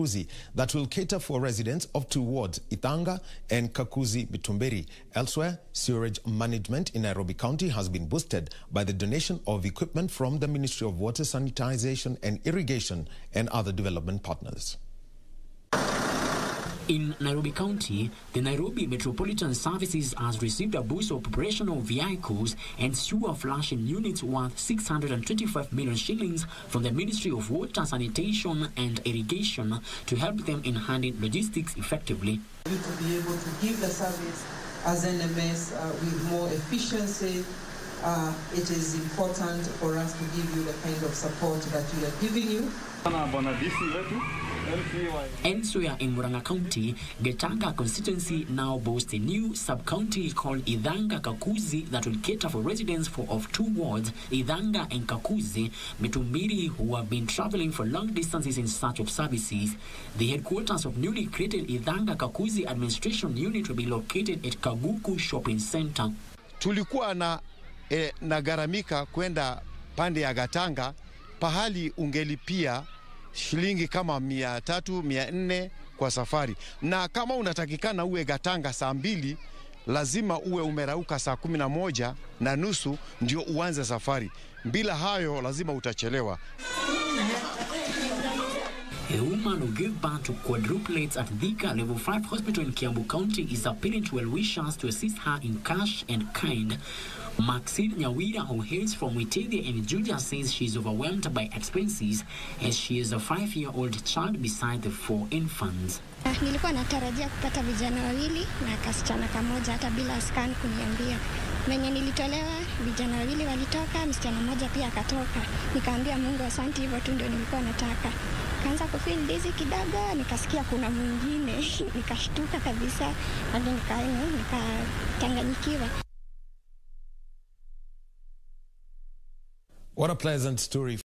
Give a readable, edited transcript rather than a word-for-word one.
Kakuzi that will cater for residents of two wards, Ithanga and Kakuzi Bitumberi. Elsewhere, sewerage management in Nairobi County has been boosted by the donation of equipment from the Ministry of Water, Sanitization and Irrigation and other development partners. In Nairobi County, the Nairobi Metropolitan Services has received a boost of operational vehicles and sewer flushing units worth 625 million shillings from the Ministry of Water, Sanitation and Irrigation to help them in handling logistics effectively. We will be able to give the service as NMS with more efficiency. It is important for us to give you the kind of support that we are giving you. Elsewhere in Murang'a County, Gatanga constituency now boasts a new sub-county called Ithanga Kakuzi that will cater for residents of two wards, Ithanga and Kakuzi Bitumberi, who have been traveling for long distances in search of services. The headquarters of newly created Ithanga Kakuzi administration unit will be located at Kaguku shopping center. Tulikuwa nagaramika kwenda pande ya Gatanga, pahali ungelipia shilingi kama 300-400 kwa safari, na kama unatakikana uwe Gatanga saa 2, lazima uwe umerauka saa 11:30 ndio uanze safari. Bila hayo lazima utachelewa. A woman who gave birth to quadruplets at Dika Level 5 Hospital in Kiambu County is appealing to well-wishers to assist her in cash and kind. Maxine Nyawira, who hails from Witedia in Juja, says she is overwhelmed by expenses as she has a 5-year-old child beside the 4 infants. Nilikuwa natarajia kupata vijana wawili na kasichana kamoja, hata bila scan kuniambia. Mwenye nilitolewa, vijana wawili walitoka, msichana mmoja pia akatoka. Nikaambia Mungu asante, hivyo tu ndio nilikuwa nataka. Kaanza kufeel dizzy kidogo, nikasikia kuna mwingine, nikashtuka kabisa, hadi nikachanganyikiwa. What a pleasant story.